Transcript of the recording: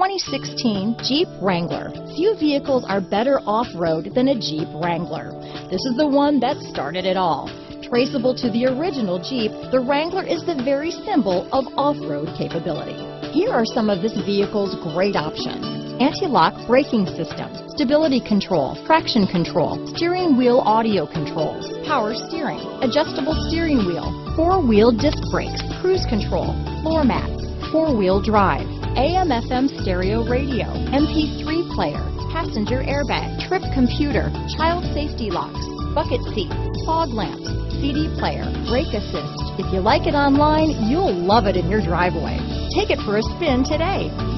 2016 Jeep Wrangler. Few vehicles are better off-road than a Jeep Wrangler. This is the one that started it all. Traceable to the original Jeep, the Wrangler is the very symbol of off-road capability. Here are some of this vehicle's great options: anti-lock braking system, stability control, traction control, steering wheel audio controls, power steering, adjustable steering wheel, four-wheel disc brakes, cruise control, floor mats, four-wheel drive, AM/FM stereo radio, MP3 player, passenger airbag, trip computer, child safety locks, bucket seats, fog lamps, CD player, brake assist. If you like it online, you'll love it in your driveway. Take it for a spin today.